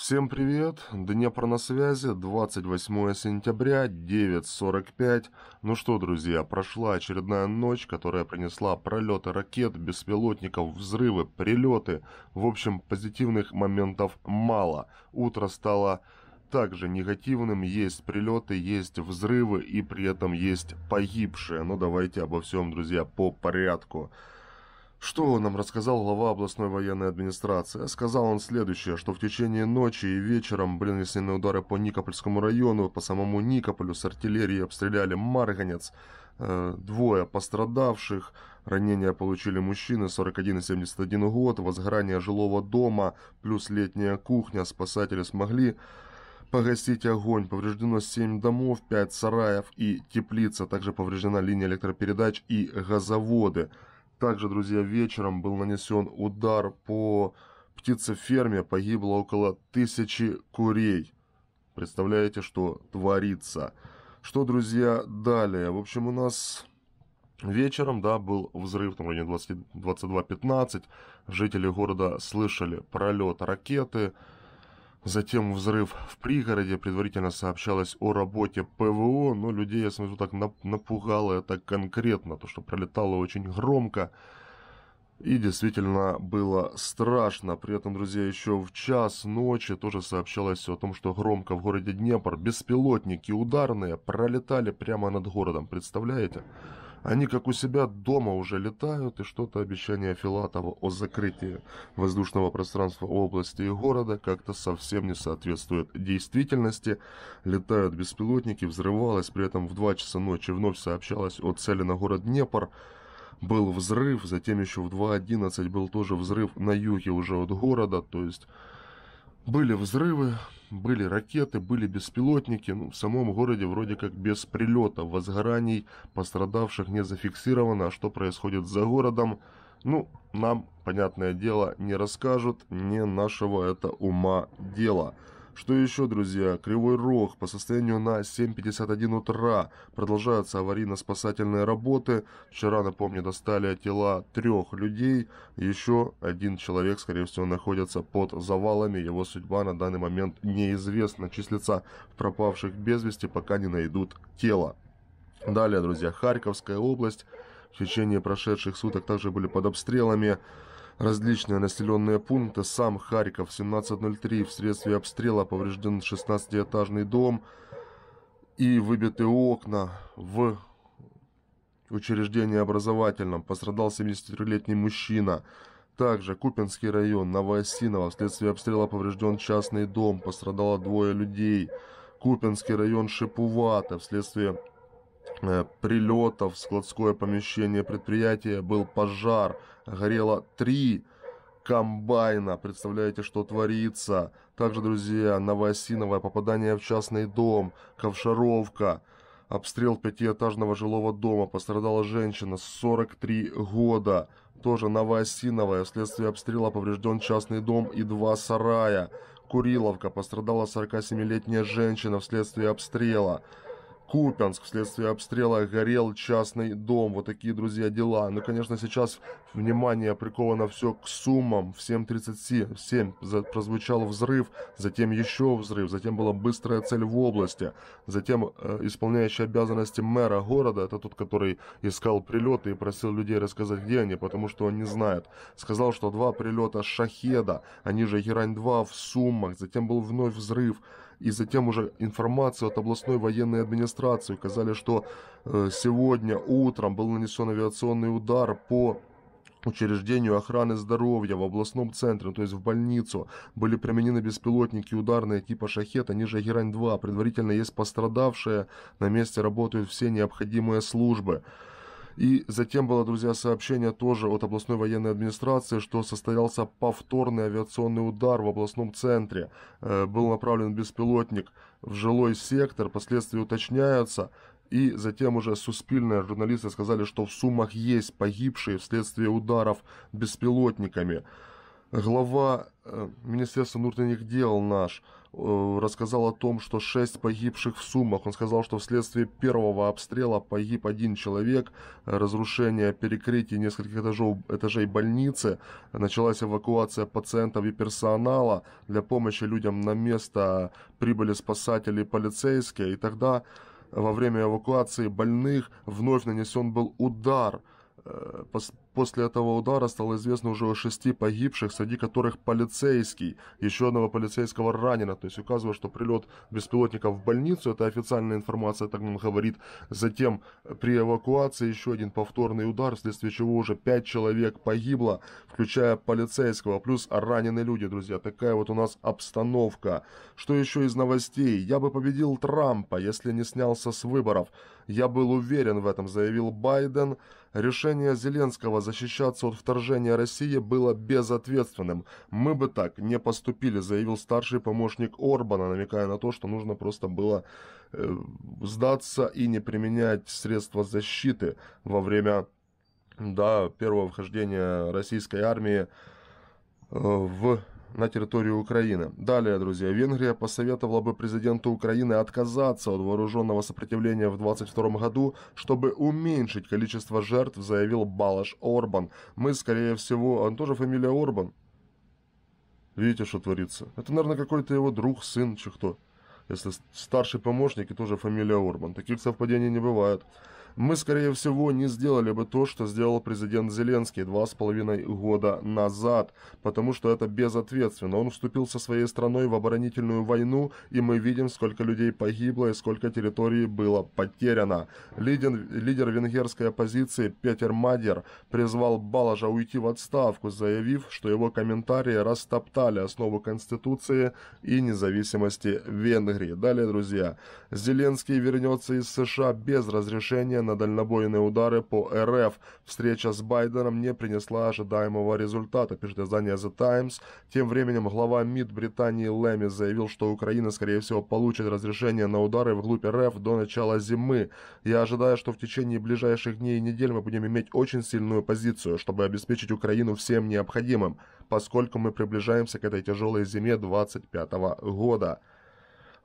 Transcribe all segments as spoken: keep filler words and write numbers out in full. Всем привет, Днепр на связи, двадцать восьмое сентября, девять сорок пять. Ну что, друзья, прошла очередная ночь, которая принесла пролеты ракет, беспилотников, взрывы, прилеты. В общем, позитивных моментов мало. Утро стало также негативным, есть прилеты, есть взрывы и при этом есть погибшие. Но давайте обо всем, друзья, по порядку. Что нам рассказал глава областной военной администрации? Сказал он следующее, что в течение ночи и вечером были нанесены удары по Никопольскому району, по самому Никополю с артиллерии обстреляли Марганец, э, двое пострадавших, ранения получили мужчины сорок один и семьдесят один год, возгорание жилого дома плюс летняя кухня, спасатели смогли погасить огонь, повреждено семь домов, пять сараев и теплица, также повреждена линия электропередач и газоводы. Также, друзья, вечером был нанесен удар по птицеферме, погибло около тысячи курей. Представляете, что творится? Что, друзья, далее? В общем, у нас вечером, да, был взрыв, там, в районе двадцать два пятнадцать. Жители города слышали пролет ракеты. Затем взрыв в пригороде, предварительно сообщалось о работе ПВО, но людей, я смотрю, так напугало это конкретно, то что пролетало очень громко и действительно было страшно. При этом, друзья, еще в час ночи тоже сообщалось о том, что громко в городе Днепр беспилотники ударные пролетали прямо над городом, представляете? Они как у себя дома уже летают, и что-то обещание Филатова о закрытии воздушного пространства области и города как-то совсем не соответствует действительности. Летают беспилотники, взрывалось, при этом в два часа ночи вновь сообщалось о цели на город Днепр. Был взрыв, затем еще в два одиннадцать был тоже взрыв на юге уже от города, то есть были взрывы, были ракеты, были беспилотники. Ну, в самом городе вроде как без прилета, возгораний, пострадавших не зафиксировано. А что происходит за городом, ну, нам, понятное дело, не расскажут, не нашего это ума дело. Что еще, друзья? Кривой Рог. По состоянию на семь пятьдесят один утра продолжаются аварийно-спасательные работы. Вчера, напомню, достали тела трех людей. Еще один человек, скорее всего, находится под завалами. Его судьба на данный момент неизвестна. Числится в пропавших без вести, пока не найдут тело. Далее, друзья, Харьковская область. В течение прошедших суток также были под обстрелами различные населенные пункты. Сам Харьков, семнадцать ноль три, вследствие обстрела поврежден шестнадцатиэтажный дом и выбиты окна в учреждении образовательном. Пострадал семидесятитрёхлетний мужчина. Также Купинский район, Новоосиново, вследствие обстрела поврежден частный дом, пострадало двое людей. Купинский район, Шипувато, вследствие прилетов в складское помещение предприятия был пожар, горело три комбайна, представляете, что творится. Также, друзья, Новоосиновое, попадание в частный дом, Ковшаровка, обстрел пятиэтажного жилого дома, пострадала женщина, сорок три года, тоже Новоосиновое, вследствие обстрела поврежден частный дом и два сарая. Куриловка, пострадала сорокасемилетняя женщина вследствие обстрела. Купянск, вследствие обстрела горел частный дом. Вот такие, друзья, дела. Ну, конечно, сейчас внимание приковано все к Сумам. В семь тридцать семь прозвучал взрыв, затем еще взрыв, затем была быстрая цель в области, затем э, исполняющий обязанности мэра города, это тот, который искал прилеты и просил людей рассказать, где они, потому что он не знает. Сказал, что два прилета Шахеда, они же Герань два в Сумах, затем был вновь взрыв, и затем уже информацию от областной военной администрации указали, что э, сегодня утром был нанесен авиационный удар по учреждению охраны здоровья в областном центре, то есть в больницу. Были применены беспилотники ударные типа «Шахед», они же «Герань два». Предварительно есть пострадавшие, на месте работают все необходимые службы. И затем было, друзья, сообщение тоже от областной военной администрации, что состоялся повторный авиационный удар в областном центре. Э, был направлен беспилотник в жилой сектор, последствия уточняются. И затем уже суспильные журналисты сказали, что в Сумах есть погибшие вследствие ударов беспилотниками. Глава Министерства внутренних дел наш рассказал о том, что шесть погибших в Сумах. Он сказал, что вследствие первого обстрела погиб один человек, разрушение перекрытий нескольких этажей, этажей больницы, началась эвакуация пациентов и персонала, для помощи людям на место прибыли спасатели и полицейские, и тогда во время эвакуации больных вновь нанесен был удар. После этого удара стало известно уже о шести погибших, среди которых полицейский, еще одного полицейского ранено. То есть указывает, что прилет беспилотников в больницу, это официальная информация, так он говорит. Затем при эвакуации еще один повторный удар, вследствие чего уже пять человек погибло, включая полицейского, плюс раненые люди, друзья. Такая вот у нас обстановка. Что еще из новостей? Я бы победил Трампа, если не снялся с выборов. Я был уверен в этом, заявил Байден. Решение Зеленского защищаться от вторжения России было безответственным. «Мы бы так не поступили», — заявил старший помощник Орбана, намекая на то, что нужно просто было э, сдаться и не применять средства защиты во время да, первого вхождения российской армии э, в... на территорию Украины. Далее, друзья, Венгрия посоветовала бы президенту Украины отказаться от вооруженного сопротивления в двадцать втором году, чтобы уменьшить количество жертв, заявил Балаш Орбан. Мы, скорее всего... Он тоже фамилия Орбан. Видите, что творится? Это, наверное, какой-то его друг, сын, че кто. Если старший помощник и тоже фамилия Орбан. Таких совпадений не бывает. Мы, скорее всего, не сделали бы то, что сделал президент Зеленский два с половиной года назад, потому что это безответственно. Он вступил со своей страной в оборонительную войну, и мы видим, сколько людей погибло и сколько территорий было потеряно. Лидер, лидер венгерской оппозиции Петер Мадер призвал Балажа уйти в отставку, заявив, что его комментарии растоптали основу Конституции и независимости Венгрии. Далее, друзья, Зеленский вернется из США без разрешения на дальнобойные удары по РФ. Встреча с Байденом не принесла ожидаемого результата, пишет издание The Times. Тем временем глава МИД Британии Лэмми заявил, что Украина, скорее всего, получит разрешение на удары вглубь РФ до начала зимы. Я ожидаю, что в течение ближайших дней и недель мы будем иметь очень сильную позицию, чтобы обеспечить Украину всем необходимым, поскольку мы приближаемся к этой тяжелой зиме две тысячи двадцать пятого года.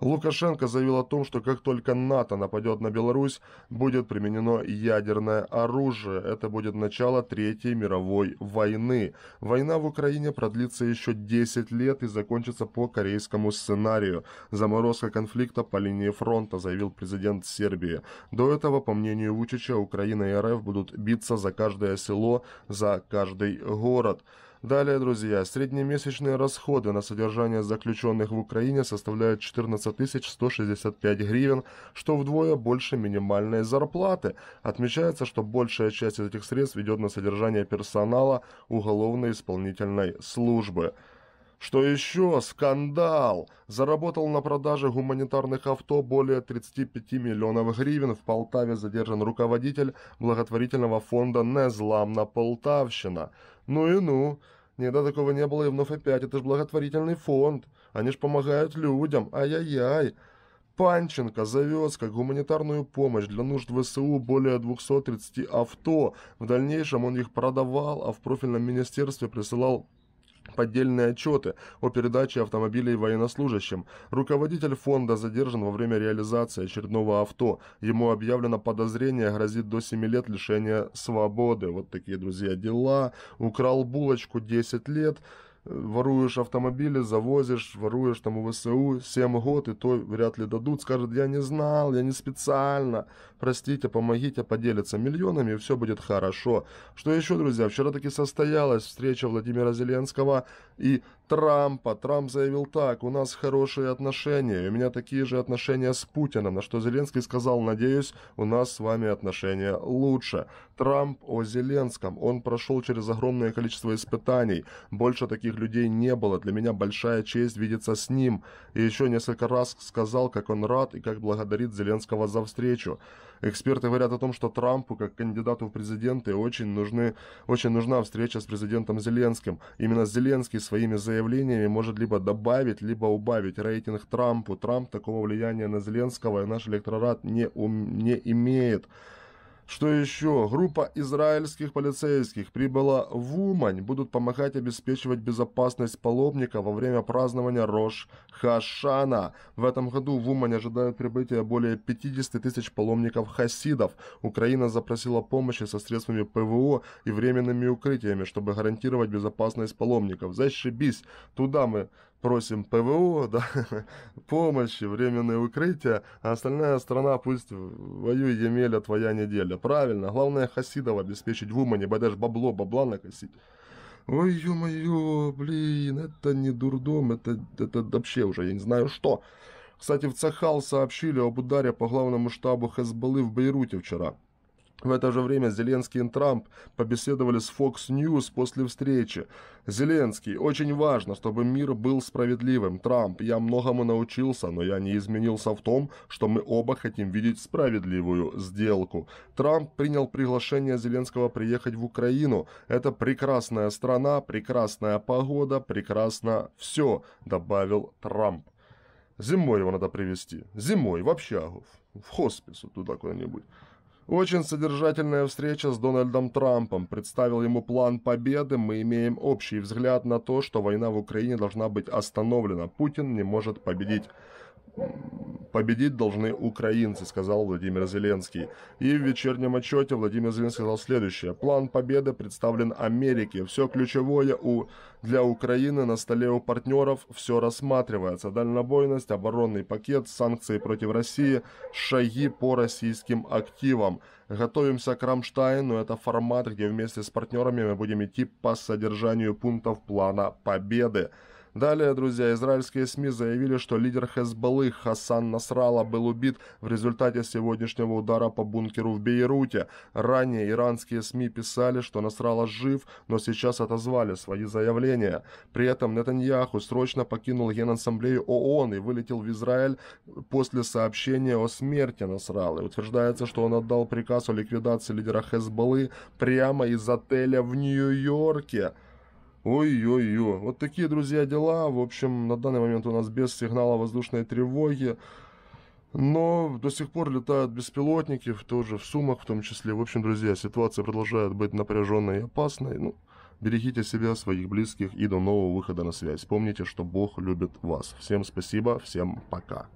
Лукашенко заявил о том, что как только НАТО нападет на Беларусь, будет применено ядерное оружие. Это будет начало Третьей мировой войны. Война в Украине продлится еще десять лет и закончится по корейскому сценарию. Заморозка конфликта по линии фронта, заявил президент Сербии. До этого, по мнению Вучича, Украина и РФ будут биться за каждое село, за каждый город. Далее, друзья, среднемесячные расходы на содержание заключенных в Украине составляют четырнадцать тысяч сто шестьдесят пять гривен, что вдвое больше минимальной зарплаты. Отмечается, что большая часть из этих средств идет на содержание персонала уголовно-исполнительной службы. Что еще? Скандал! Заработал на продаже гуманитарных авто более тридцати пяти миллионов гривен. В Полтаве задержан руководитель благотворительного фонда «Незламна Полтавщина». Ну и ну! Никогда такого не было и вновь опять. Это же благотворительный фонд. Они ж помогают людям. Ай-яй-яй! Панченко завез как гуманитарную помощь для нужд ВСУ более двухсот тридцати авто. В дальнейшем он их продавал, а в профильном министерстве присылал поддельные отчеты о передаче автомобилей военнослужащим. Руководитель фонда задержан во время реализации очередного авто. Ему объявлено подозрение, грозит до семи лет лишения свободы. Вот такие, друзья, дела. Украл булочку — десять лет. Воруешь автомобили, завозишь, воруешь там у ВСУ, семь год, и то вряд ли дадут. Скажут, я не знал, я не специально. Простите, помогите поделиться миллионами, и все будет хорошо. Что еще, друзья? Вчера таки состоялась встреча Владимира Зеленского и Трампа. Трамп заявил так: у нас хорошие отношения, у меня такие же отношения с Путиным. На что Зеленский сказал: надеюсь, у нас с вами отношения лучше. Трамп о Зеленском: он прошел через огромное количество испытаний. Больше таких людей не было. Для меня большая честь видеться с ним. И еще несколько раз сказал, как он рад и как благодарит Зеленского за встречу. Эксперты говорят о том, что Трампу, как кандидату в президенты, очень нужны, очень нужна встреча с президентом Зеленским. Именно Зеленский своими заявлениями может либо добавить, либо убавить рейтинг Трампу. Трамп такого влияния на Зеленского и наш электорат не, ум, не имеет. Что еще? Группа израильских полицейских прибыла в Умань. Будут помогать обеспечивать безопасность паломника во время празднования Рош Хашана. В этом году в Умань ожидают прибытия более пятидесяти тысяч паломников-хасидов. Украина запросила помощи со средствами ПВО и временными укрытиями, чтобы гарантировать безопасность паломников. Зашибись! Туда мы просим ПВО, да, помощи, временные укрытия, а остальная страна пусть воюй, Емеля, твоя неделя. Правильно, главное хасидов обеспечить в Умане, даже бабло, бабла накосить. Ой, ё-моё, блин, это не дурдом, это, это вообще уже я не знаю что. Кстати, в Цахал сообщили об ударе по главному штабу Хезболлы в Бейруте вчера. В это же время Зеленский и Трамп побеседовали с Fox News после встречи. Зеленский: очень важно, чтобы мир был справедливым. Трамп: я многому научился, но я не изменился в том, что мы оба хотим видеть справедливую сделку. Трамп принял приглашение Зеленского приехать в Украину. Это прекрасная страна, прекрасная погода, прекрасно все, добавил Трамп. Зимой его надо привезти. Зимой в общагу, в хоспис, туда куда-нибудь. Очень содержательная встреча с Дональдом Трампом. Представил ему план победы. Мы имеем общий взгляд на то, что война в Украине должна быть остановлена. Путин не может победить. Победить должны украинцы, сказал Владимир Зеленский. И в вечернем отчете Владимир Зеленский сказал следующее. План победы представлен Америке. Все ключевое у... для Украины на столе у партнеров, все рассматривается. Дальнобойность, оборонный пакет, санкции против России, шаги по российским активам. Готовимся к Рамштайну, это формат, где вместе с партнерами мы будем идти по содержанию пунктов плана победы. Далее, друзья, израильские СМИ заявили, что лидер Хезболлы Хасан Насралла был убит в результате сегодняшнего удара по бункеру в Бейруте. Ранее иранские СМИ писали, что Насралла жив, но сейчас отозвали свои заявления. При этом Нетаньяху срочно покинул Генассамблею ООН и вылетел в Израиль после сообщения о смерти Насраллы. Утверждается, что он отдал приказ о ликвидации лидера Хезболлы прямо из отеля в Нью-Йорке. Ой-ой-ой, вот такие, друзья, дела. В общем, на данный момент у нас без сигнала воздушной тревоги, но до сих пор летают беспилотники, тоже в Сумах в том числе. В общем, друзья, ситуация продолжает быть напряженной и опасной. Ну, берегите себя, своих близких и до нового выхода на связь. Помните, что Бог любит вас. Всем спасибо, всем пока.